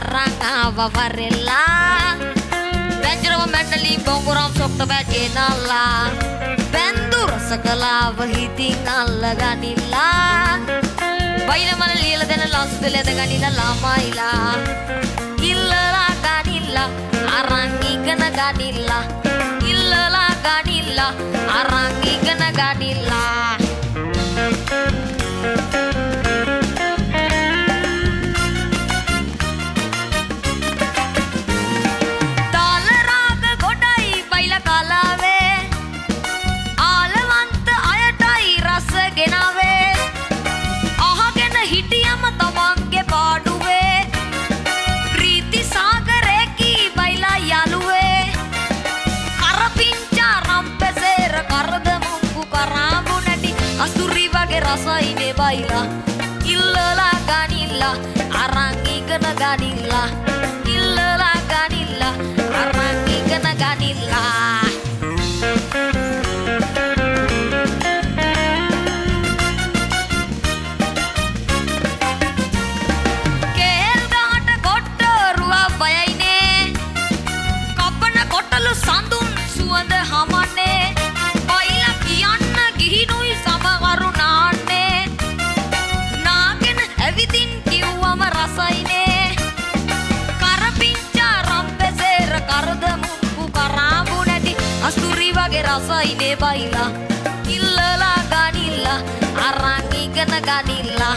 Rakabavarilla Benjurama Mendali Bonguram Sokta Bajenala Bendura Sakala Vahiti Nalaganilla Bailamala Lila Dena Lasudila Daganila Lamaila Illala Ganilla Arangigana Ganilla Illala Ganilla Arangigana Ganilla Rasa ini baila, illala ganilla, arangi kena ganilla, illala ganilla, arangi kena ganilla. Rasa ini baila, illala ganilla, arangi kena ganilla,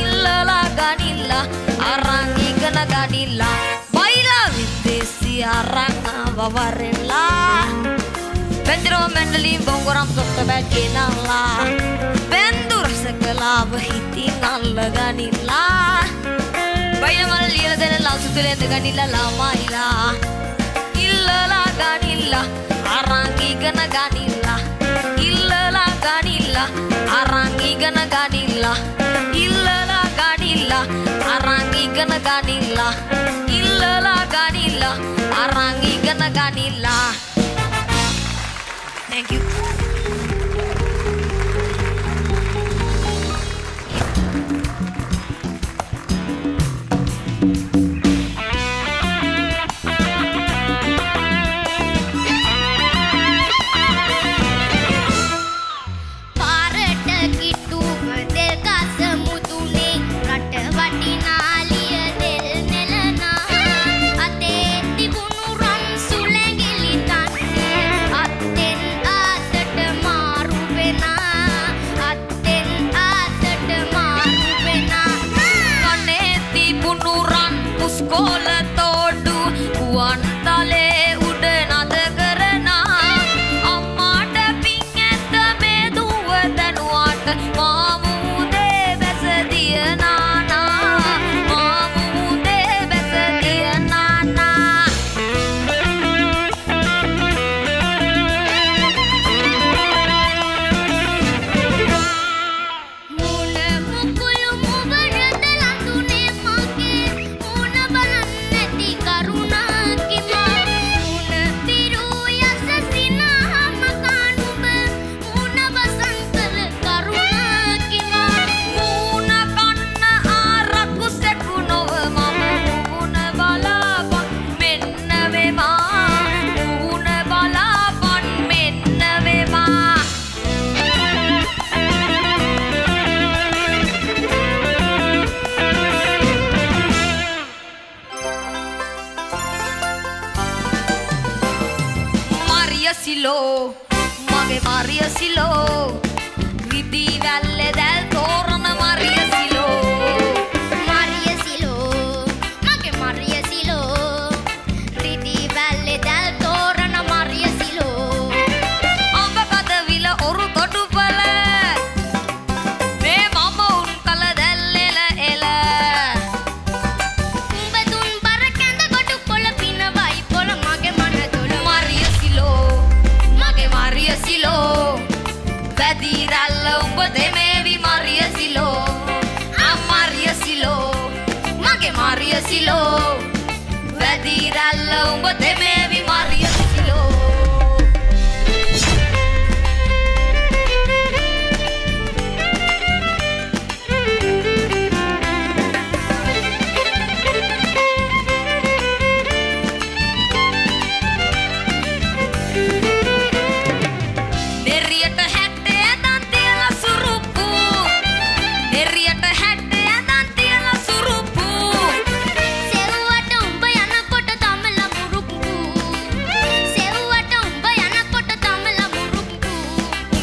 illala ganilla, arangi kena ganilla. Baila vitesi aranga bavarella, bendro mendeli bongoram sokta bajenalla, bendur sakala bahiti nalla ganilla, baila mala lila dena lasudila ganilla lamaila, illala ganilla. Arangi gana ganilla, illala ganilla, arangi gana ganilla, illala ganilla, arangi gana ganilla, illala ganilla, arangi gana ganilla. Thank you.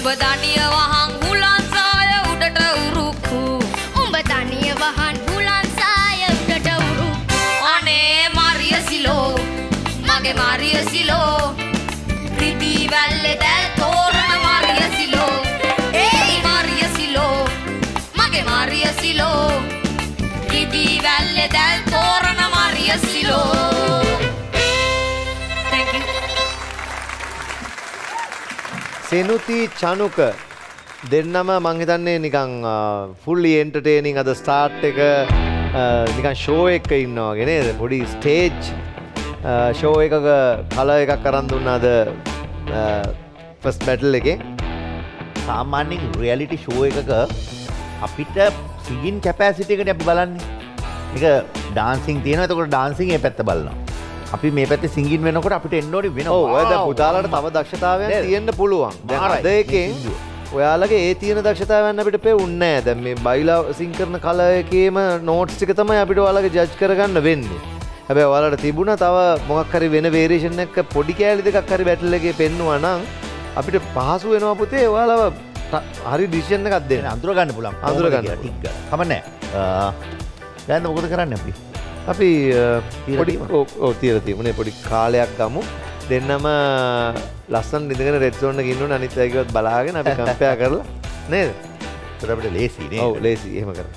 Umbadaniya wahan bulan saya udah tauruku. Umbadaniya wahan bulan saya udah tauruku. Ane Maria silo, mage Maria silo. Riti valle del torna Maria silo. Ei Maria silo, mage Maria silo. Riti valle del torna Maria silo. Senuti Chanuka, dennama manghi danne nikan fully entertaining ada start එක nikan show එකක ඉන්නවා වගේ නේද? පොඩි stage show එකක කල එකක් කරන් දුන්නා අද first battle එකේ. සාමාන්‍යයෙන් reality show එකක අපිට singing capacity එකනේ අපි බලන්නේ. ඒක dancing තියෙනවා. එතකොට dancing ඒ පැත්ත බලනවා. Api mepetnya singin menokor api tendori bina. Oh, ada putaran tamat dakshatawa yang tiennya puluang. Ada yang, wah lagi tiennya dakshatawa yang api tepe unnya. Dan baila singkarna kala ke mana notes kita mah api doa lagi judge kerakan win. Tapi awal ada tibu na tawa mengakari win variationnya ke podi kaya itu kakari battle lagi penu anang. Api tepe pahasu eno apu teh awal hari decisionnya kadeh. Andurakan pulang. Andurakan. Tiga. Kapan ya? Jangan mau kita keran api. Tapi podi oh tiada mana podi kalayak kamu, dan nama lasan di tengah restoran lagi nu nanti lagi buat balagan, tapi kampanye agarlah, nih, terus apa lesi nih? Oh lesi, ya makar.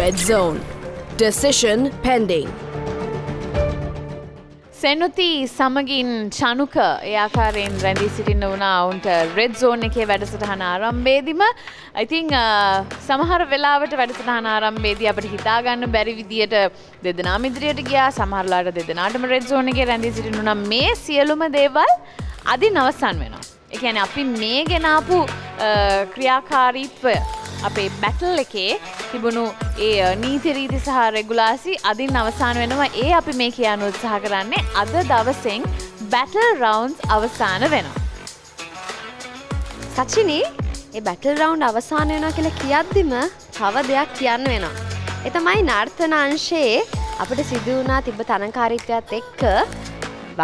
Red Zone, decision pending. Senuti samagin Chanuka yakarin Randy City Nuna on Red Zone එකේ වැඩසටහන ආරම්භයේදීම I think සමහර වෙලාවට වැඩසටහන ආරම්භයේදී අපිට හිතා ගන්න බැරි විදියට දෙදෙනාම ඉදිරියට ගියා සමහරලාට දෙදෙනාටම Red Zone එකේ Randy City Nuna මේ සියලුම දේවල් අදින් අවසන් වෙනවා. ඒ කියන්නේ අපි මේ ගෙන ආපු ක්‍රියාකාරීත්වය අපේ battle එකේ තිබුණු ඒ නීති රීති සහ රෙගුලාසි අදින් අවසන් වෙනවා. ඒ අපි මේ කියන උත්සාහ කරන්නේ අද දවසෙන් battle rounds අවසන් වෙනවා. සචිනි, මේ battle round අවසන් වෙනවා කියලා කියද්දිම තව දෙයක් කියන්න වෙනවා. ඒ තමයි නර්තන අංශයේ අපිට සිදු වුණා තිබ්බ තරංකාරීත්වයත් එක්ක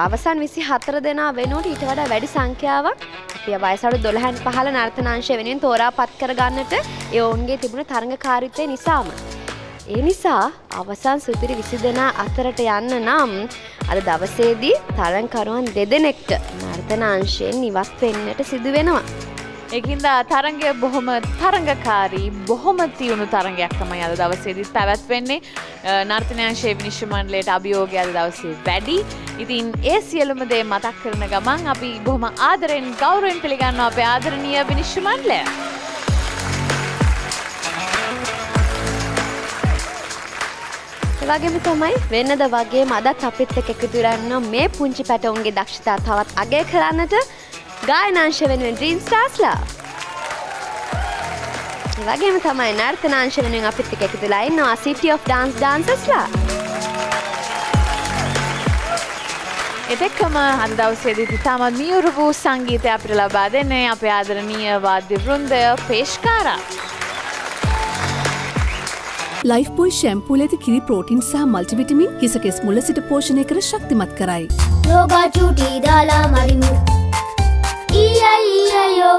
අවසන් 24 දෙනා වෙනුවට ඊට වඩා වැඩි සංඛ්‍යාවක් වයසට 12න් පහළ නර්තනාංශය වෙනුවෙන් තෝරාපත් කරගන්නට ඒ ඔවුන්ගේ තිබුණ තරඟකාරීත්වය නිසාම. ඒ නිසා අවසන් සුපිරි 20 දෙනා අතරට යන්න නම් අද දවසේදී තරඟකරුවන් දෙදෙනෙක්ට නර්තනාංශයෙන් ඉවත් වෙන්නට සිදු වෙනවා. ඒකින්ද තරඟය බොහොම තරඟකාරී බොහොම තියුණු තරඟයක් තමයි අද දවසේදී පැවැත්වෙන්නේ. නර්තනාංශයේ විනිශ්චය මණ්ඩලයට අභියෝගය අද දවසේ වැඩි. ඉතින් ඒ සියලුම දේ මතක් කරන ගමන් අපි බොහොම ආදරෙන් ගෞරවයෙන් පිළිගන්නවා අපේ ආදරණීය විනිශ්චය මණ්ඩලය. ඒ වගේම තමයි වෙනද වගේම අදත් අපිත් එක්ක එකතු වෙලා මේ පුංචි පැටවුන්ගේ දක්ෂතා තවත් අගය කරන්නට ගායනාංශ වෙනුවෙන් ඩ්‍රීම් ස්ටාර්ස්ලා. ඒ වගේම තමයි නර්තනාංශ වෙනුවෙන් අපිත් එක්ක එකතු වෙලා ඉන්නවා City of Dance Dancersලා. එතෙක්ම අද දවසේදී තිතාමත් මියුරු වූ සංගීතය අපිට ලබා දෙන්නේ අපේ ආදරණීය වාද්‍ය වෘන්දය පේෂ්කාරා. ලයිෆ් බෝයි ෂැම්පූ ලෙස කිරි ප්‍රෝටීන් සහ මල්ටිවිටමින් හිස කෙස් මුල සිට පෝෂණය කර ශක්තිමත් කරයි. යෝගා චුටි දාලා මරිමු. ඊයයෝ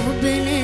I've been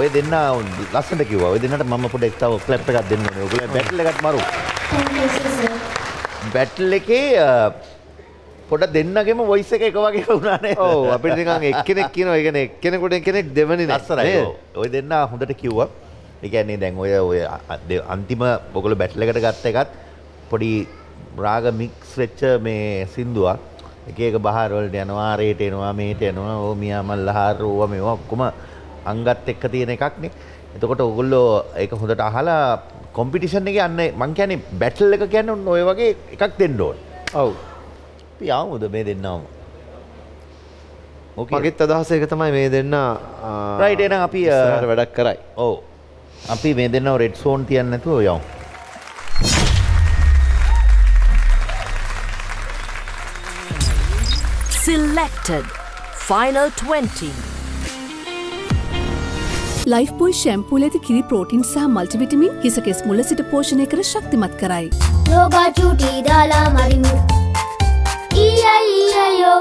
ඔය දෙන්න ලස්සනට කිව්වා. ඔය දෙන්නට මම පොඩ්ඩක් තව ක්ලැප් එකක් දෙන්න ඕනේ. ඔයගොල්ලෝ බැටල් එකකට මරු. බැටල් එකේ පොඩ්ඩක් දෙන්නගෙම වොයිස් එක එක වගේ වුණා නේද? ඔව් අපිට නිකන් එක්කෙනෙක් කියනවා. ඒ කියන්නේ එක්කෙනෙකුට එක්කෙනෙක් දෙවෙනි නේද? අස්සරයි. ඔය දෙන්න හොඳට කිව්වා. ඒ කියන්නේ දැන් ඔය අන්තිම ඔයගොල්ලෝ බැටල් එකට ගත්ත එකත් පොඩි රාග මික්ස් වෙච්ච මේ සින්දුවක්. එක එක බහාර වලට යනවා, රේට එනවා, මේට එනවා. ඕ මියා මල්හාර ඕවා මේවා ඔක්කොම අංගත් එක්ක තියෙන එකක් නේ. එතකොට ඔයගොල්ලෝ ඒක හොඳට අහලා කොම්පිටිෂන් එකේ අන්න මං කියන්නේ බැටල් එක කියන්නේ ඔන්න ඔය වගේ එකක් දෙන්න ඕනේ. ඔව්. පියාමුද මේ දෙන්නම. ඔකේ. මගෙත් අදහස ඒක තමයි මේ දෙන්න රයිට් එහෙනම් අපි ඉස්සරහට වැඩක් කරයි. ඔව්. අපි මේ දෙන්නව රෙඩ් සෝන් තියන්න නැතුව යමු. Selected final 20. Life Boy shampoo ලෙස කිරි ප්‍රෝටීන් සහ මල්ටිවිටමින් හිසකෙස් මුල සිට පෝෂණය කර ශක්තිමත් කරයි. යෝගා චුටි දාලා මරිමු. ඊයයෝ.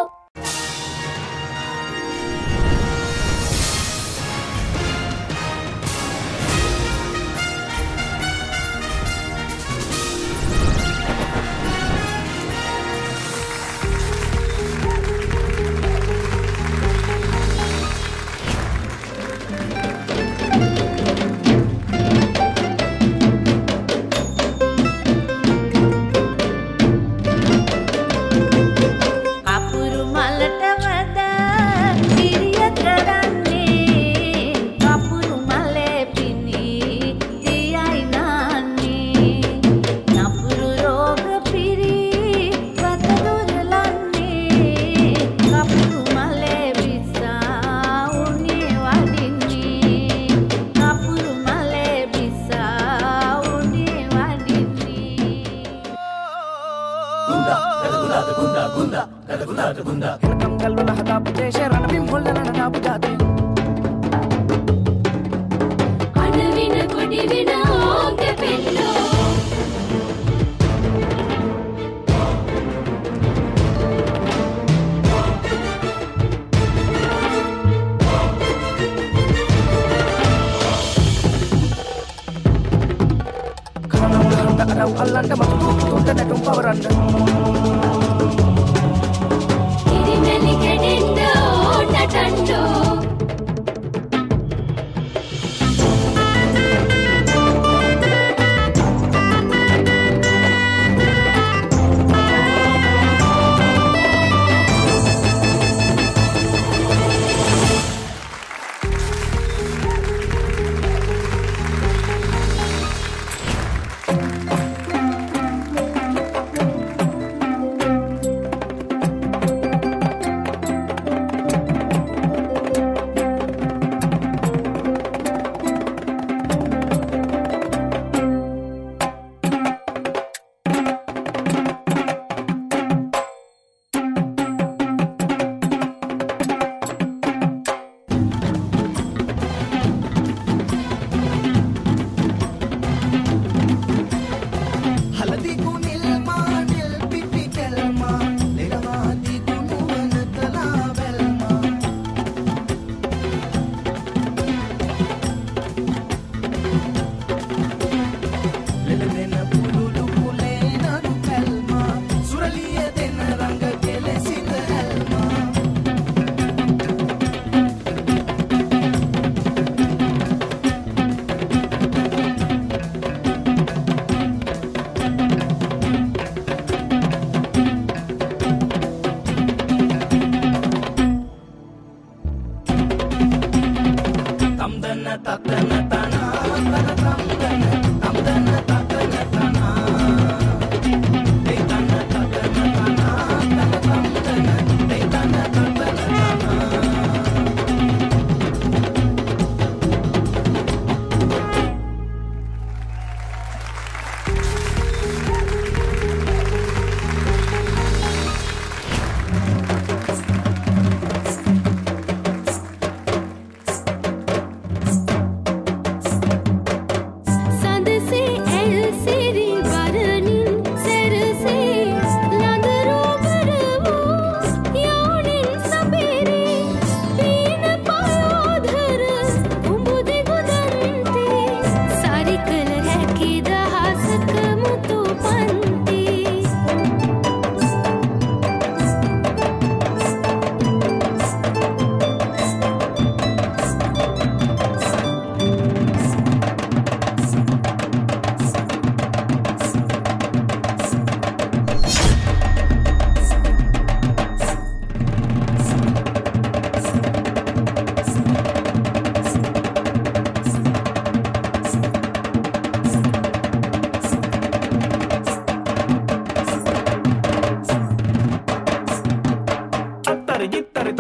සයුරි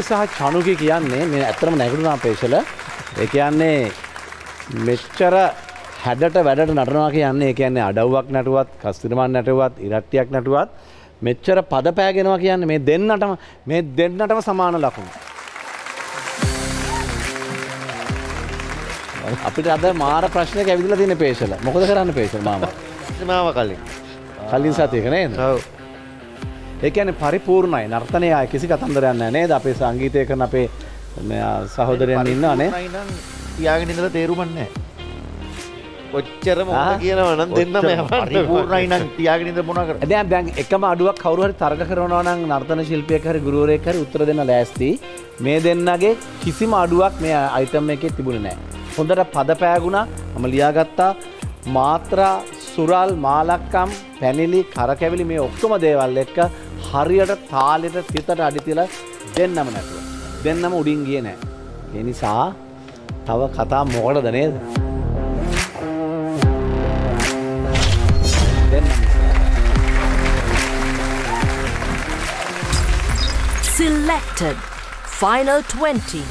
සහ චනුගේ කියන්නේ මේ ඇත්තම නැගුණු නාපේශල. ඒ කියන්නේ මෙච්චර හැඩට වැඩට නටනවා කියන්නේ ඒ කියන්නේ අඩව්වක් නටුවත්, කස්තිරමන් නටුවත්, ඉරට්ටියක් නටුවත් මෙච්චර පද පෑගෙනවා කියන්නේ මේ දෙන්නටම සමාන ලකුණු. අපිට අද මාර ප්‍රශ්නයක් ඇවිදලා තියෙන පේශල. මොකද කරන්න පේශල මාමා? මාමා කලින් සතියක නේද? ඔව්. ඒ කියන්නේ පරිපූර්ණයි නර්තනය කිසි කතන්දරයක් නැහැ නේද අපේ සංගීතය කරන අපේ සහෝදරයන් ඉන්නවා නේ තියාගෙන ඉඳලා තේරුමක් නැහැ කොච්චර මොකද කියනවා නම් දෙන්නම පරිපූර්ණයි නම් තියාගෙන ඉඳලා මොනවා කරන්නේ දැන් එකම අඩුවක් කවුරු හරි තරග කරනවා නම් නර්තන ශිල්පියෙක් හරි ගුරුවරයෙක් හරි උත්තර දෙන්න ලෑස්ති මේ දෙන්නගේ කිසිම අඩුවක් මේ අයිටම් එකේ තිබුණේ නැහැ හොඳට පද පෑගුණා මම ලියාගත්තා මාත්‍රා සුරල් මාලක්කම් පැනිලි කරකැවිලි මේ ඔක්කොම දේවල් එක්ක හරියට තාලෙට සිතට අඩි තියලා දෙන්නම නැතුව දෙන්නම උඩින් ගියේ නැහැ. ඒ නිසා තව කතා මොකටද නේද? Selected final 20.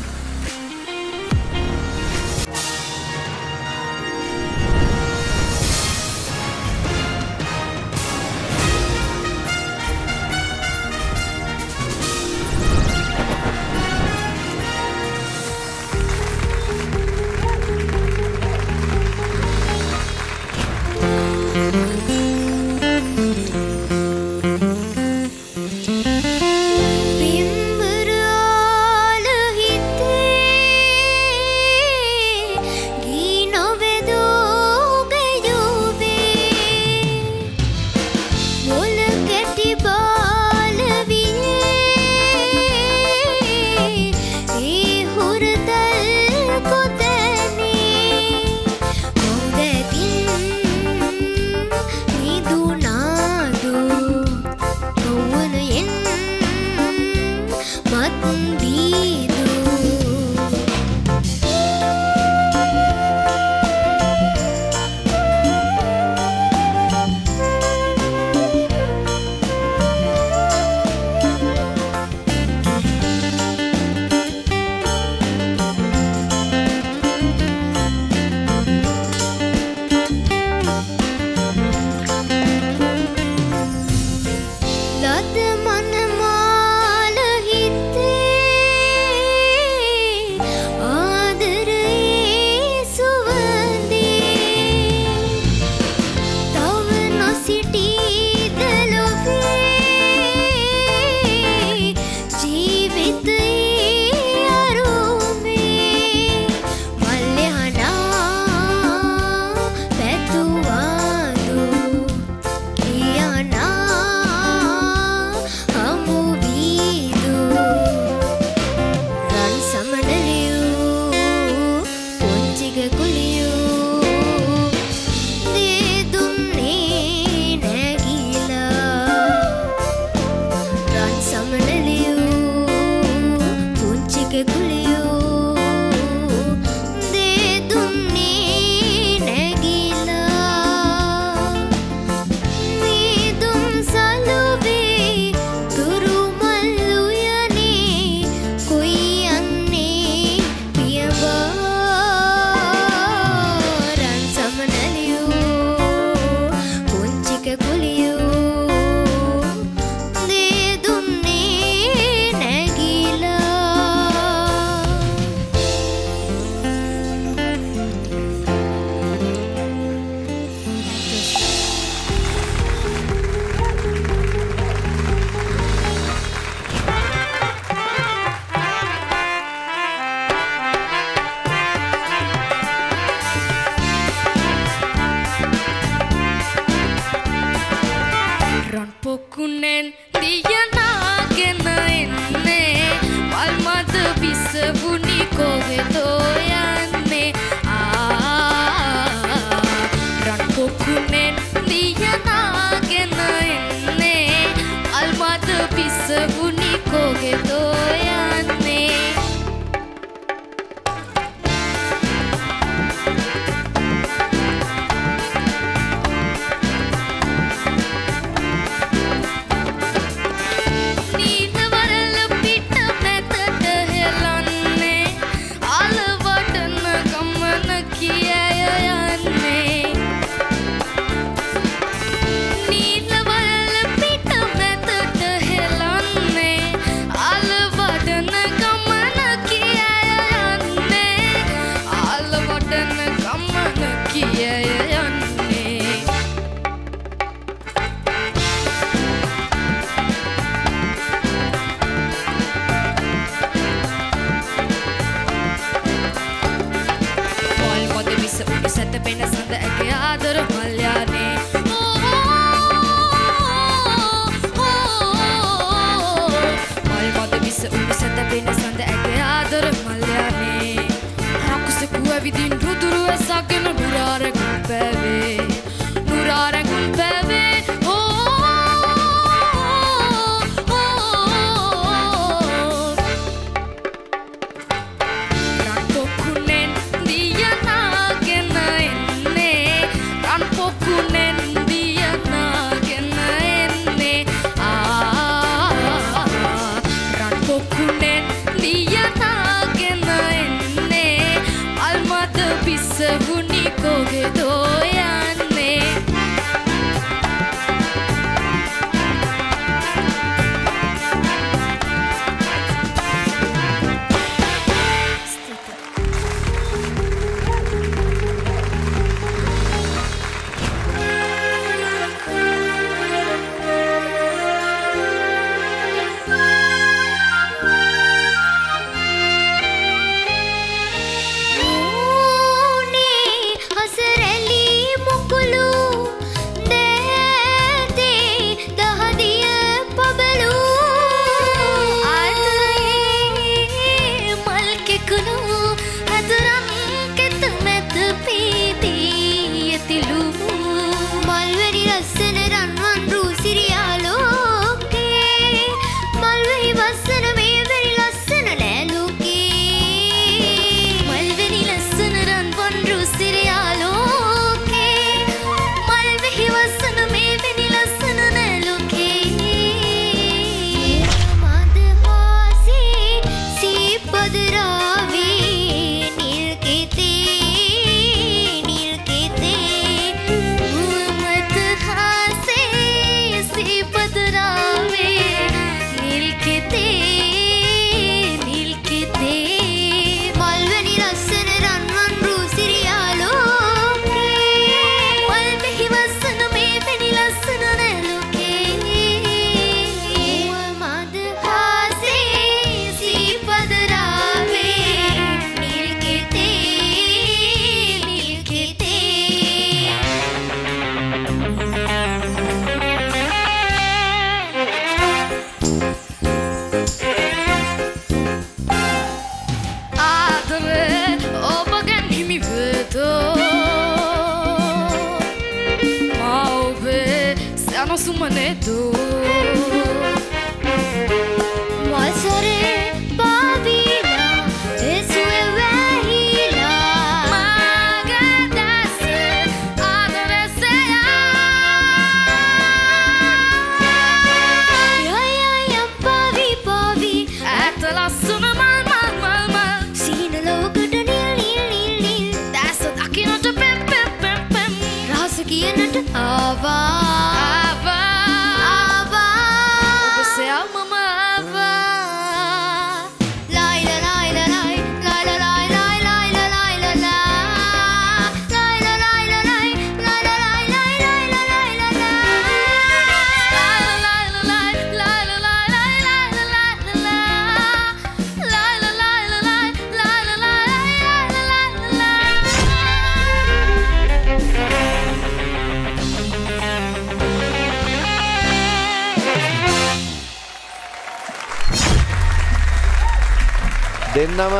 දෙන්නම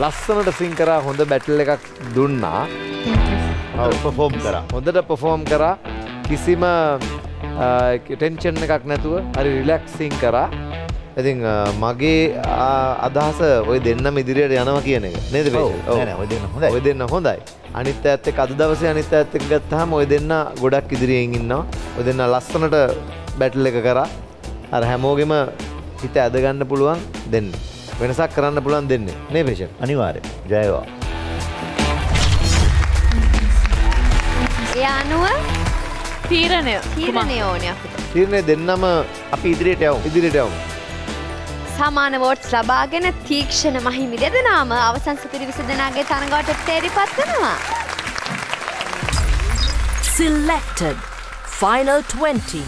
ලස්සනට සිං කරා හොඳ බැටල් එකක් දුන්නා. පර්ෆෝම් කරා. හොඳට පර්ෆෝම් කරා. කිසිම ටෙන්ෂන් එකක් නැතුව හරි රිලැක්සින් කරා. ඉතින් මගේ අදහස ඔය දෙන්නම ඉදිරියට යනවා කියන එක. නේද බේජ? ඔය දෙන්න හොඳයි. අනිත් ඈත් එක්ක අද දවසේ අනිත් ඈත් එක්ක ගත්තාම ඔය දෙන්න ගොඩක් ඉදිරියෙන් ඉන්නවා. ඔය දෙන්න ලස්සනට බැටල් එක කරා. අර හැමෝගෙම හිත ඇද ගන්න පුළුවන් දෙන්න. වෙනසක් කරන්න පුළුවන් දෙන්නේ නේ බේෂන් අනිවාර්යෙන් ජය වේවා. යානුව තීරණය ඕනේ අපිට. තීරණය දෙන්නම අපි ඉදිරියට යමු. සමාන වෝට්ස් ලබාගෙන තීක්ෂණ මහිමි දෙදෙනාම අවසන් සුපිරි 20 දෙනාගේ තරඟවට තේරිපත් වෙනවා. Selected final 20.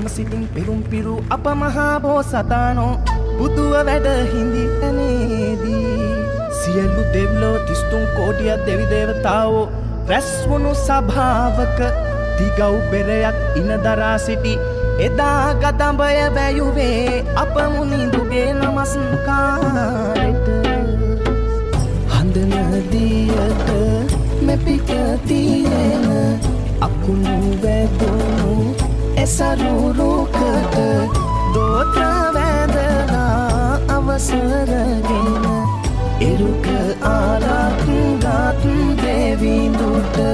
Samasiting pirum piru apa mahabosatano butuwa weda hindi tanedi siyalu devlo tistum kodiya devi devatawo raswunu sabhavaka digau berayak inadara siti eda gadambaya wayuwe apamuninduge namaskarita handana diyata mepikatiyena akunu wedunu saruru kata dotra vedana avasaragena eruka alakundat devinduta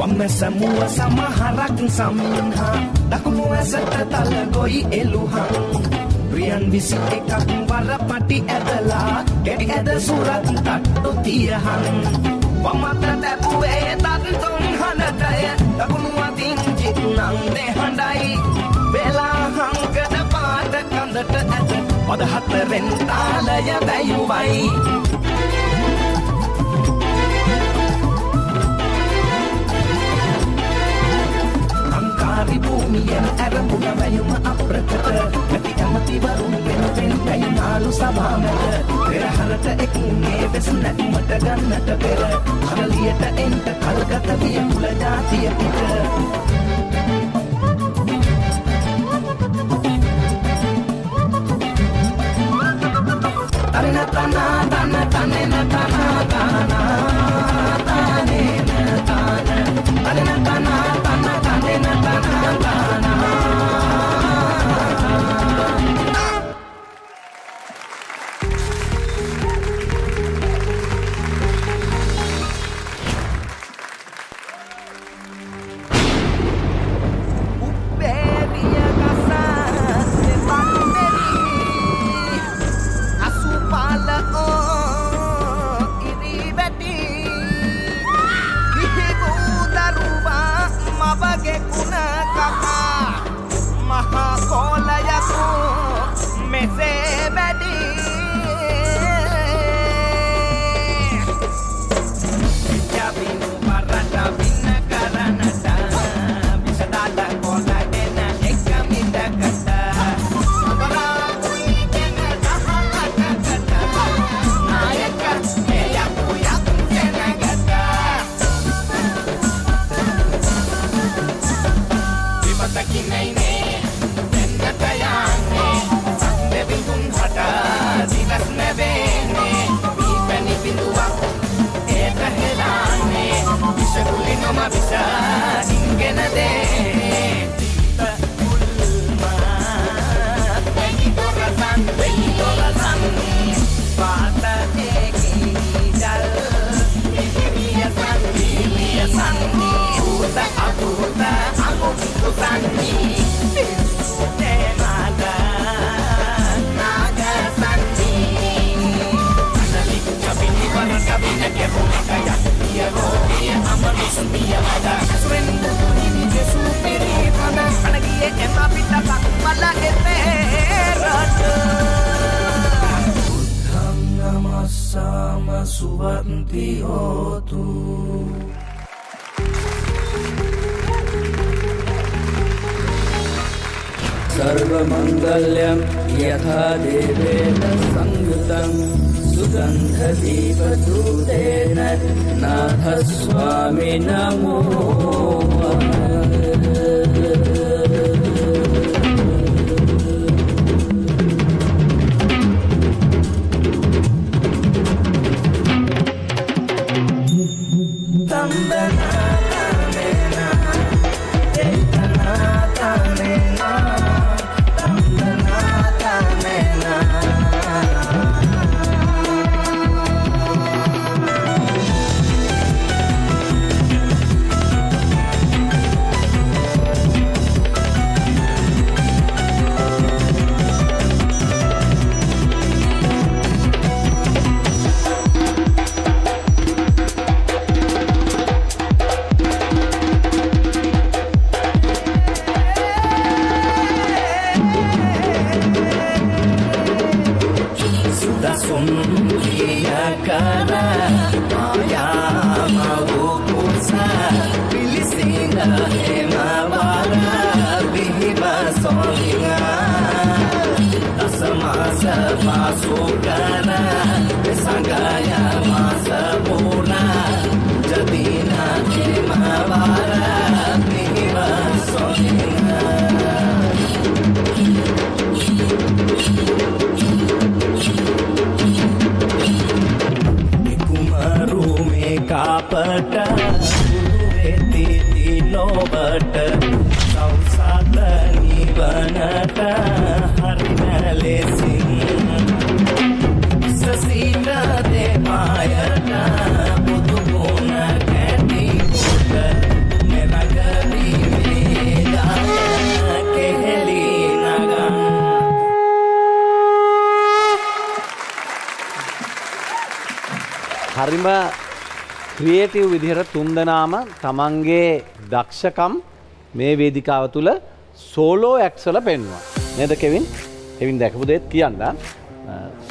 wamme samua samaharak samha dakumu asata talagoi eluha priyan visikekak warapati edala dedi eda surat tattu tiyahan wamata tapuwe tattu hanataya dakumu atin jitnam dehandai bela hangada paata kandata ada pada hataren taalaya dayuwai angkari bhumiyen arabuna vayuma aprakata mati amati varun pen kaynalu sabhamata peraharata ekinne besnati mata gannata pera haraliyata enta kalgata viya kula jatiya pita tana tana tana tana tana tana tane tana tana tana tana tana tana tana Sama Suwanti Otu. Sarva Mangalyam Yatha Devena Sangutam Sugandha Deepatudena Natha Swami Namo creative විදිහට තුන්දෙනාම තමන්ගේ දක්ෂකම් මේ වේදිකාව තුල solo ඇක්ට්ස් වල පෙන්වනවා නේද Kevin? Kevin දැකපු දෙයක් කියන්න.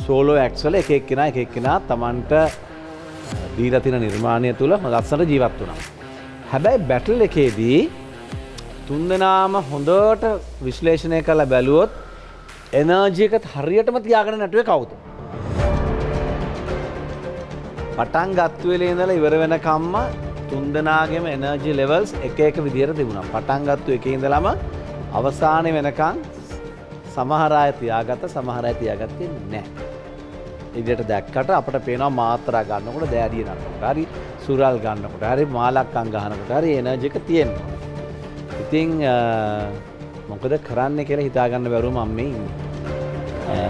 සෝලෝ ඇක්ට්ස් වල එක එක්කෙනා තමන්ට දීලා තියෙන නිර්මාණය තුල ලස්සන ජීවත් වුණා. හැබැයි බැටල් එකේදී තුන්දෙනාම හොඳට විශ්ලේෂණය කරලා බැලුවොත් එනර්ජි එකත් හරියටම තියාගෙන නැටුවේ කවුද? පටන් ගත්ත වෙලේ ඉඳලා ඉවර වෙනකම්ම තුන්දෙනාගේම එනර්ජි ලෙවල්ස් එක විදියට තිබුණා. පටන් ගත්ත එකේ ඉඳලාම අවසානයේ වෙනකන් සමහර අය තියාගත්ත සමහර අය තියාගත්තේ නැහැ. ඉදිරියට දැක්කට අපිට පේනවා මාත්‍රා ගන්නකොට දෑඩිය නටනකොට හරි සුරල් ගන්නකොට හරි මාලක්කම් ගන්නකොට හරි එනර්ජි එක තියෙනවා. ඉතින් මොකද කරන්න කියලා හිතාගන්න බැරුව මම මේ ඉන්නේ.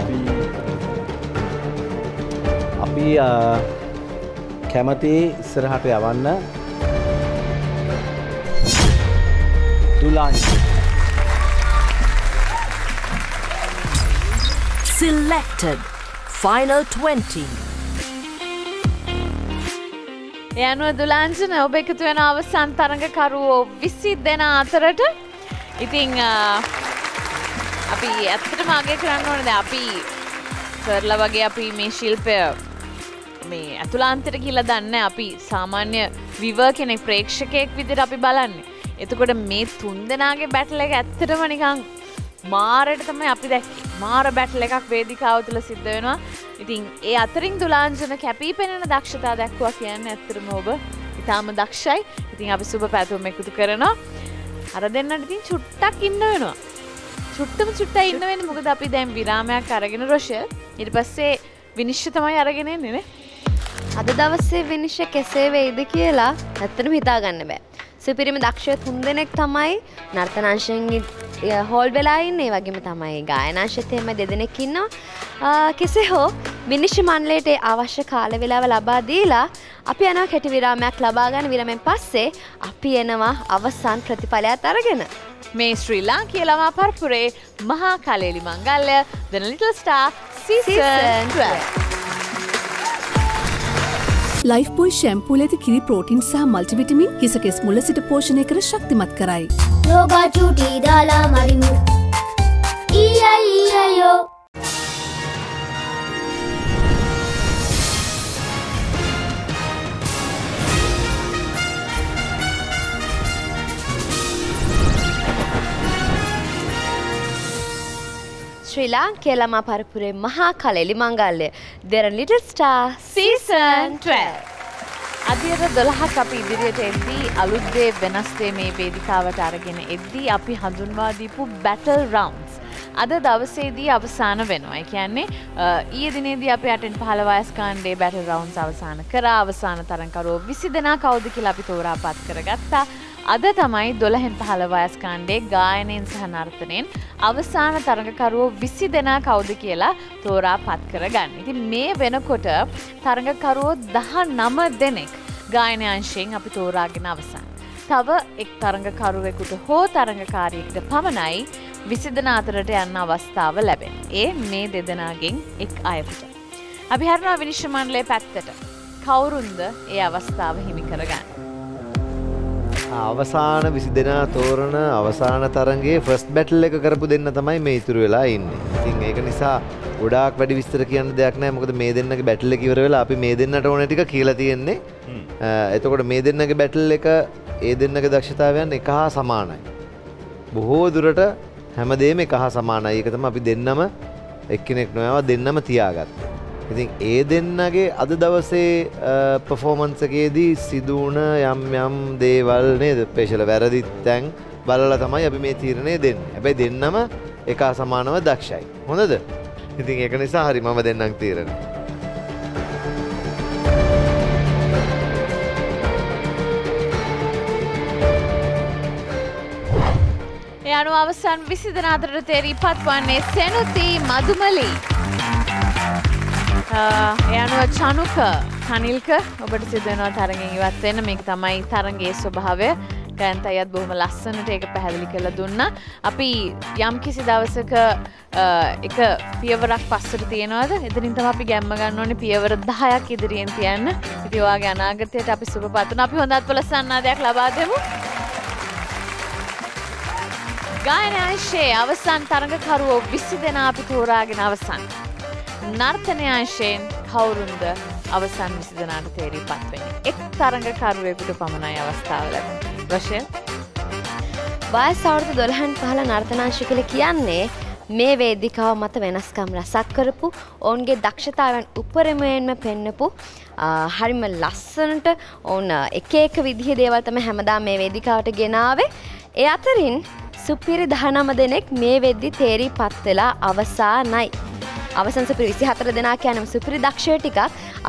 අපි කැමති ඉස්සරහට යවන්න තුලන් selected final 20 එනවා දුලාංශන ඔබ එකතු වෙන අවසන් තරඟකරුවෝ 20 දෙනා අතරට ඉතින් අපි ඇත්තටම අගය කරන්න ඕනේ දැන් අපි සර්ලා වගේ අපි මේ ශිල්පය මේ අතුලාන්තයට කියලා දන්නේ අපි සාමාන්‍ය viewer කෙනෙක් ප්‍රේක්ෂකයෙක් විදිහට අපි බලන්නේ. එතකොට මේ තුන්දෙනාගේ බැටල් එක ඇත්තටම නිකන් මාරට තමයි අපි දැක්කේ. මාර බැටල් එකක් වේදිකාව තුළ සිද්ධ වෙනවා. ඉතින් ඒ අතරින් දුලාංජන කැපී පෙනෙන දක්ෂතාව දක්වුවා කියන්නේ ඇත්තටම ඔබ ඉතාම දක්ෂයි. ඉතින් අපි සුබ පැතුම් එකතු කරනවා. අර දෙන්නට ඉතින් චුට්ටක් ඉන්න වෙනවා. චුට්ටයි ඉන්න වෙන්නේ මොකද අපි දැන් විරාමයක් අරගෙන රොෂල් ඊට පස්සේ විනිශ්චය තමයි අරගෙන එන්නේ නේ. අද දවසේ විනිශ්චය කෙසේ වෙයිද කියලා ඇත්තටම හිතාගන්න බෑ. සුපිරිම දක්ෂ තුන්දෙනෙක් තමයි නර්තන අංශයෙන් හෝල් වෙලා ඉන්නේ. ඒ වගේම තමයි ගායන අංශෙත් එහෙම දෙදෙනෙක් ඉන්නවා. කෙසේ හෝ විනිශ්චය මණ්ඩලයට අවශ්‍ය කාල වේලාව ලබා දීලා අපි යනවා කෙටි විරාමයක් ලබා ගන්න. විරාමයෙන් පස්සේ අපි එනවා අවසන් ප්‍රතිඵලයත් අරගෙන. මේ ශ්‍රී ලාංකීය ළමා පරපුරේ මහා කලෙලි මංගල්‍ය Derana Little Star season 12. Lifebuoy shampoo ලෙති කිරි ප්‍රෝටීන් සහ මල්ටිවිටමින් හිස කෙස් මුල සිට පෝෂණය කර ශක්තිමත් කරයි. යෝගා චුටි දාලා මරිමු. E-I-E-I-O. Sri Lanka lama parpure maha kaleli mangalle Derana Little Star Season 12. අදියර 12ක් අපි ඉදිරියට එද්දී අලුත් දේ වෙනස් දේ මේ වේදිකාවට අරගෙන එද්දී අපි හඳුන්වා දීපු battle rounds අද දවසේදී අවසන් වෙනවා. ඒ කියන්නේ ඊයේ දිනේදී අපි 8න් 15 වයස් කාණ්ඩේ battle rounds අවසන් කරා. අවසන් තරඟකරුවෝ 20 දෙනා කවුද කියලා අපි තෝරාපත් කරගත්තා. අද තමයි 12න් 15 වයස් කාණ්ඩේ ගායනයෙන් සහ නර්තනයෙන් අවසාන තරඟකරුවෝ 20 දෙනා කවුද කියලා තෝරාපත් කරගන්න. ඉතින් මේ වෙනකොට තරඟකරුවෝ 19 දෙනෙක් ගායන අංශයෙන් අපි තෝරාගෙන අවසන්. තව එක් තරඟකරුවෙකුට හෝ තරඟකාරියෙකුට පමණයි 20 දෙනා අතරට යන්න අවස්ථාව ලැබෙන්නේ. ඒ මේ දෙදෙනාගෙන් එක් අයෙකුට. අපි හරිනවා විනිශ්චය මණ්ඩලයේ පැත්තට. කවුරුන්ද ඒ අවස්ථාව හිමි කරගන්නේ? අවසාන 20 දෙනා තෝරන අවසාන තරඟයේ ෆස්ට් බැටල් එක කරපු දෙන්න තමයි මේ ඉතුරු වෙලා ඉන්නේ. ඉතින් ඒක නිසා ගොඩාක් වැඩි විස්තර කියන්න දෙයක් නැහැ. මොකද මේ දෙන්නගේ බැටල් එක ඉවර වෙලා අපි මේ දෙන්නට ඕනේ ටික කියලා තියෙන්නේ. එතකොට මේ දෙන්නගේ බැටල් එක ඒ දෙන්නගේ දක්ෂතාවයන් එක හා සමානයි. බොහෝ දුරට හැමදේම එක හා සමානයි. ඒක තමයි අපි දෙන්නම එක්කෙනෙක් නොයවා දෙන්නම තියාගත්තේ. ඉතින් ඒ දෙන්නගේ අද දවසේ පර්ෆෝමන්ස් එකේදී සිදු වුණ යම් දේවල් නේද ස්පෙෂල් වැරදිත් දැන් බලලා තමයි අපි මේ තීරණය දෙන්නේ. හැබැයි දෙන්නම එක සමානව දක්ෂයි. හොඳද? ඉතින් ඒක නිසා හරි මම දෙන්නම් තීරණය. ඒ අනුව අවසන් 20 දෙනා අතරට තේරීපත් වන්නේ සෙනුති මදුමලි. Eanu Chanuka, Kanilka, obat itu dengan tarangan ini. Waktu ini mereka tamai tarang esok bahaya. Karena tayat bohong lasan itu eka pahali kelala donna. Api yang kisi dawasnya eka piyawarak pasir tiennya ada. Itu nih tapi gambar kan noni piyawarak dahaya kidrian tiennya. Itu agak anak terus tapi super patun. Api hondat pelasan nada kelaba demu. Gaya Ashe, awasan tarang karu obisi dena api kurang awasan. නර්තනය අංශයෙන් කවුරුන්ද අවසන් 20 දෙනාට තේරීපත් වෙන්නේ? එක් තරඟකරුවෙකුට පමණයි අවස්ථාව ලැබෙන්නේ. වශයෙන් වයස අවුරුදු 12න් පහළ නර්තනාංශය කියලා කියන්නේ මේ වේදිකාව මත වෙනස්කම් රසක් කරපු ඔවුන්ගේ දක්ෂතාවයන් උපරිමයෙන්ම පෙන්නපු හරිම ලස්සනට ඔවුන් එක එක විදිහේ දේවල් තමයි හැමදාම මේ වේදිකාවට ගෙනාවේ. ඒ අතරින් සුපිරි 19 දෙනෙක් මේ වෙද්දි තේරීපත් වෙලා අවසానයි. අවසන් සුපිරි 24 දෙනා කියනම සුපිරි දක්ෂය ටිකක්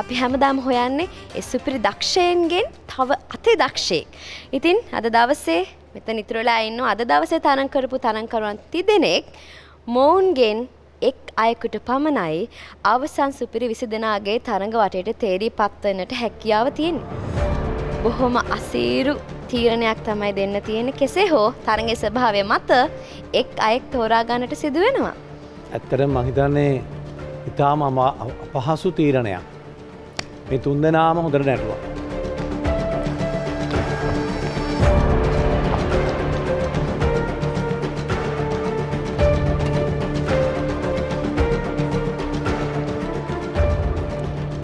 අපි හැමදාම හොයන්නේ ඒ සුපිරි දක්ෂයෙන්ගෙන් තව අති දක්ෂයෙක්. ඉතින් අද දවසේ මෙතන ඉතුරු වෙලා ඉන්නෝ අද දවසේ තරඟ කරපු තරඟකරුවන් 30 දෙනෙක් මොවුන්ගෙන් එක් අයෙකුට පමණයි අවසන් සුපිරි 20 දෙනාගේ තරඟ වටේට තේරීපත් වෙන්නට හැකියාව තියෙන්නේ. බොහොම අසීරු තීරණයක් තමයි දෙන්න තියෙන්නේ. කෙසේ හෝ තරඟයේ ස්වභාවය මත එක් අයෙක් තෝරා ගන්නට සිදු වෙනවා. ඇත්තටම මම හිතන්නේ ඉතාම අපහසු තීරණයක්. මේ තුන්දෙනාම හොඳට නැටුවා.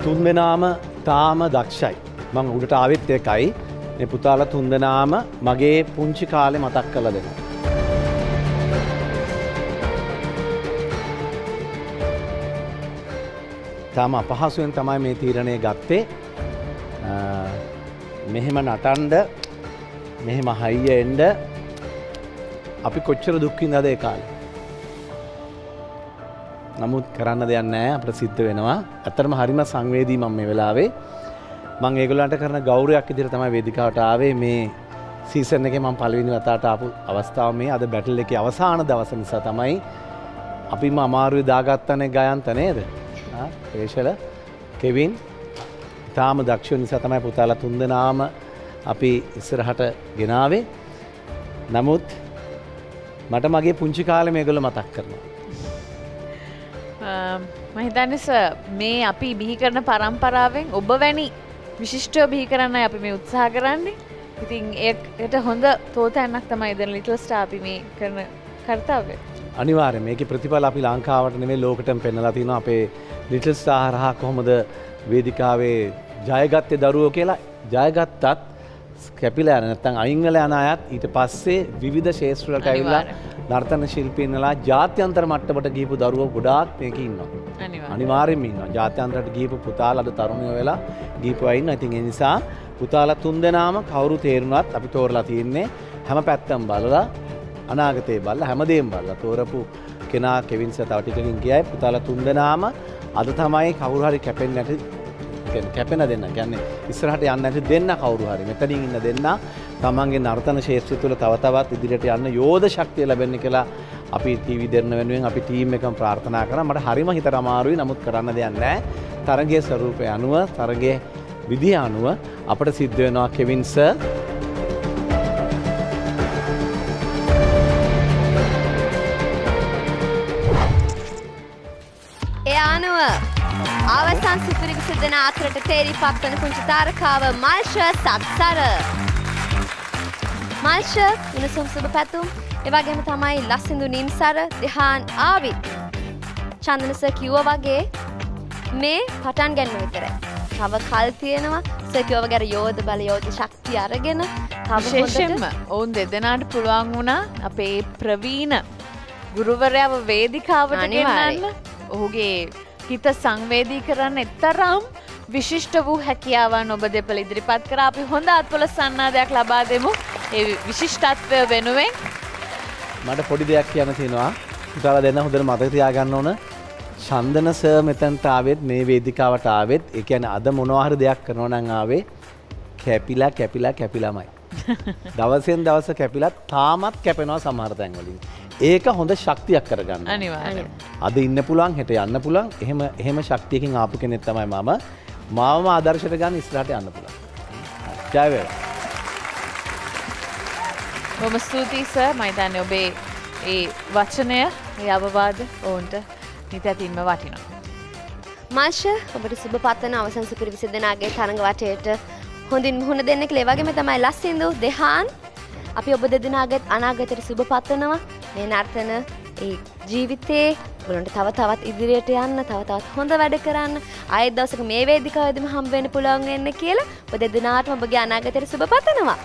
තුන්දෙනාම තාම දක්ෂයි. මම උඩට ආවෙත් එකයි. මේ පුතාලා තුන්දෙනාම මගේ පුංචි කාලේ මතක් කරලා දෙනවා. තාම අපහසුවෙන් තමයි මේ තීරණය ගත්තේ. මෙහෙම නටන්න මෙහෙම හයිය එන්න අපි කොච්චර දුක් විඳද ඒ කාලේ. නමුත් කරන්න දෙයක් නැහැ අපිට සිද්ධ වෙනවා. අතරම හරිම සංවේදී මම මේ වෙලාවේ. මම ඒගොල්ලන්ට කරන ගෞරවයක් ඉදිරියට තමයි වේදිකාවට ආවේ. මේ සීසන් එකේ මම පළවෙනි වතාවට ආපු අවස්ථාව මේ අද බැටල් එකේ අවසාන දවස නිසා තමයි අපිම අමාරුවේ දාගත්තනේ ගයන්ත නේද? ඒශල කෙවින් ඉතාම දක්ෂ නිසා තමයි පුතාලා තුන්දෙනාම අපි ඉස්සරහට ගෙනාවේ. නමුත් මට මගේ පුංචි කාලේ මේගොල්ලෝ මතක් කරනවා. මම හිතන්නේ සර් මේ අපි බිහි කරන පරම්පරාවෙන් ඔබ වැනි විශිෂ්ටව බිහි කරන්නයි අපි මේ උත්සාහ කරන්නේ. ඉතින් ඒකට හොඳ තෝතැන්නක් තමයි දෙන ලිටල් ස්ටාර් අපි මේ කරන කාර්යය. අනිවාර්යයෙන් මේකේ ප්‍රතිඵල අපි ලංකාවට නෙමෙයි ලෝකෙටම පෙන්නලා තිනවා අපේ ලිටල් ස්ටාර් හා කොහොමද වේදිකාවේ ජයගත්තේ දරුවෝ කියලා ජයගත්තත් කැපිලා නැත්නම් අයින් වෙලා යන අයත් ඊට පස්සේ විවිධ ශාස්ත්‍ර වලට ඇවිල්ලා නර්තන ශිල්පීන්ලා ජාත්‍යන්තර මට්ටමට ගිහපු දරුවෝ ගොඩාක් මේකේ ඉන්නවා අනිවාර්යයෙන්ම ඉන්නවා ජාත්‍යන්තරට ගිහපු පුතාලා අද තරුණයෝ වෙලා ගිහපුවා ඉන්නවා ඉතින් ඒ නිසා පුතාලා තුන් දෙනාම කවුරු තේරුණත් අපි තෝරලා තියන්නේ හැම පැත්තම බලලා අනාගතේ බලලා හැමදේම බලලා තෝරපු කෙනා කෙවින් සතාව ටිකකින් ගියයි පුතාලා තුන් දෙනාම අද තමයි කවුරු හරි කැපෙන්නට කැපෙන දෙන්න කියන්නේ ඉස්සරහට යන්න නැති දෙන්න කවුරු හරි මෙතනින් ඉන්න දෙන්න තමන්ගේ නර්තන ශාස්ත්‍රය තුළ තව තවත් ඉදිරියට යන්න යෝධ ශක්තිය ලැබෙන්න කියලා අපි ටීවී දෙන්න වෙනුවෙන් අපි ටීම් එකම ප්‍රාර්ථනා කරා මට හරිම හිතට අමාරුයි නමුත් කරන්න දෙයක් නැහැ තරගයේ ස්වරූපය අනුව තරගයේ විදිය අනුව අපට සිද්ධ වෙනවා කෙවින් සර් අවසන් සිතුරිග සිදෙන අතරට තේරිපත් වන පුංචි තාරකාව මල්ෂර් සත්සර මල්ෂර් උණුසුම් සුබ පැතුම් ඒ වගේම තමයි ලස්සින්දු නිම්සර දෙහාන් ආවි චන්දන සර් කිව්වා වගේ මේ පටන් ගන්න විතරයි තව කල් තියෙනවා සර් කිව්වා වගේ යෝධ බල යෝධ ශක්තිය අරගෙන විශේෂයෙන්ම ඔවුන් දෙදෙනාට පුළුවන් වුණා අපේ ප්‍රවීණ ගුරුවරයාව වේදිකාවට ගෙනල්ලා ඔහුගේ හිත සංවේදී කරන්න එතරම් විශිෂ්ට වූ හැකියාවන් ඔබ දෙපළ ඉදිරිපත් කර අපි හොඳ අත්වල සන්නාදයක් ලබා දෙමු ඒ විශිෂ්ටත්වය වෙනුවෙන් මට පොඩි දෙයක් කියන්න තියෙනවා උදාලා දෙන්න හොඳට මතක තියාගන්න ඕන චන්දන සර් මෙතනට ආවෙත් මේ වේදිකාවට ආවෙත් ඒ කියන්නේ අද මොනවා හරි දෙයක් කරනවා නම් ආවේ කැපිලාමයි දවසෙන් දවස කැපිලා තාමත් කැපෙනවා සමහර තැන්වලින් ඒක හොඳ ශක්තියක් කරගන්න. අනිවාර්යයෙන්. අද ඉන්න පුළුවන් හෙට යන්න පුළුවන්. එහෙම ශක්තියකින් ආපු කෙනෙක් තමයි මම. මාවම ආදර්ශයට ගන්න ඉස්සරහට යන්න පුළුවන්. ජය වේවා. බොහොම ස්තුතියි සර්. මම හිතන්නේ ඔබේ ඒ වචනය, ඒ අවවාද ඔවුන්ට නිතැතින්ම වටිනවා. මාෂා ඔබට සුබ පතන අවසන් සුපිරි 20 දෙනාගේ තරඟ වටේට හොඳින් මුහුණ දෙන්න කියලා. ඒ වගේම තමයි ලස්සින්දු දෙහාන් අපි ඔබ දෙදෙනාගේ අනාගතයට සුබ පතනවා. මේ නර්තන ඒ ජීවිතේ ඔයගොල්ලන්ට තව තවත් ඉදිරියට යන්න තව තවත් හොඳ වැඩ කරන්න ආයෙත් දවසක මේ වේදිකාවේදීම හම්බ වෙන්න පුළුවන් වෙන්න කියලා ඔබ දෙදෙනාටම ඔබගේ අනාගතයට සුබ පතනවා.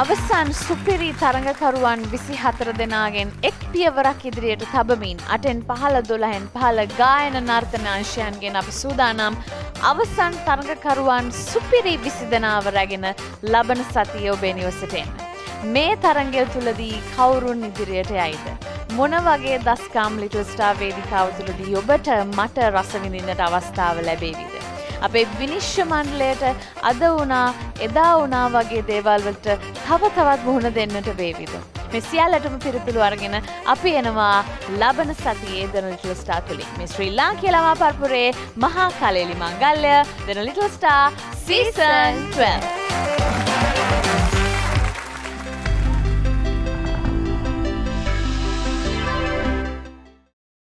අවසන් සුපිරි තරඟකරුවන් 24 දෙනාගෙන් එක් පියවරක් ඉදිරියට තබමින් 8න් 15 12න් 15 ගායන නර්තන අංශයන්ගෙන් අපි සූදානම් අවසන් තරඟකරුවන් සුපිරි 20 දෙනාව රැගෙන ලබන සතිය ඔබේ නිවසට එන්න. මේ තරඟය තුලදී කවුරුන් ඉදිරියට යයිද? මොන වගේ දස්කම් ලිටල් ස්ටාර් වේදිකාව තුලදී ඔබට මට රස විඳින්නට අවස්ථාව ලැබෙවිද? අපේ විනිශ්චය මණ්ඩලයට අද වුණා එදා වුණා වගේ දේවල් වලට තව තවත් මුහුණ දෙන්නට වේවිද? මේ සියල්ලටම පිළිතුරු අරගෙන අපි එනවා ලබන සතියේ Derana Little Star තුලින් මේ ශ්‍රී ලාංකේය ළමා පරපුරේ මහා කලෙලි මංගල්‍ය Derana Little Star Season 12